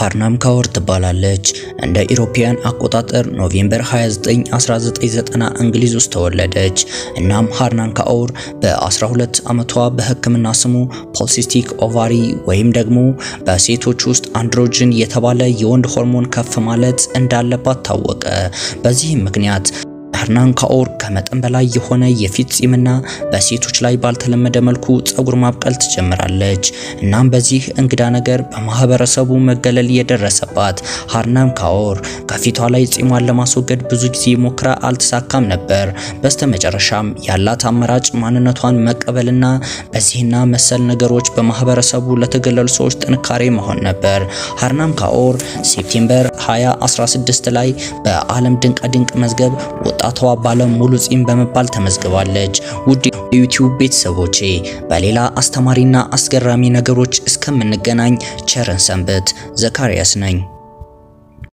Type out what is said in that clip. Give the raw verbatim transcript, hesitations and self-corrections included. ሃርናም ካወር ትባላለች እንደ ኢሮፒያን አቆጣጠር ኖቬምበር ሃያ ዘጠኝ አስራ ዘጠኝ ዘጠና እንግሊዝ ውስጥ ተወለደች እናም ሃርናም ካወር በ12 ዓመቷ በሕክምና ስሙ ፖሊሲስቲክ ኦቫሪ ወይም ደግሞ በሴቶች ውስጥ አንድሮጅን የተባለ የወንድ ሆርሞን ከፍ ማለት እንዳለባት ታወቀ በዚህ ምክንያት ሃርናም ካወር ከመጠን በላይ የሆነ የፊት ጽምና በሴቶች ላይ ባልተለመደ መልኩ ጸጉር ማብቀል ተጀምራለች እናም በዚህ እንግዳ ነገር በማህበረሰቡ መገለል የደረሰባት ሃርናም ካወር ከፊቷ ላይ ጽሟን ለማስወገድ ብዙ ጊዜ ሞክራ አልተሳካም ነበር በስተመጨረሻም ያላት አማራጭ ማንነቷን መቀበልና በዚህና መሰል ነገሮች በማህበረሰቡ ለተገለሉ ሰዎች ጥንካሬ መሆን ነበር ሃርናም ካወር ሴፕቴምበር ሃያ አስራ ስድስት ላይ በዓለም ድንቅ ድንቅ መዝገብ አቷ ባለ ሙሉ ጽም በመባል ተመዝግባለች ውድ ዩቲዩብ ቤተሰቦቼ በሌላ አስተማሪና አስገራሚ ነገሮች እስከምንገናኝ ቸርን ሰንበት ዘካሪያስ ነኝ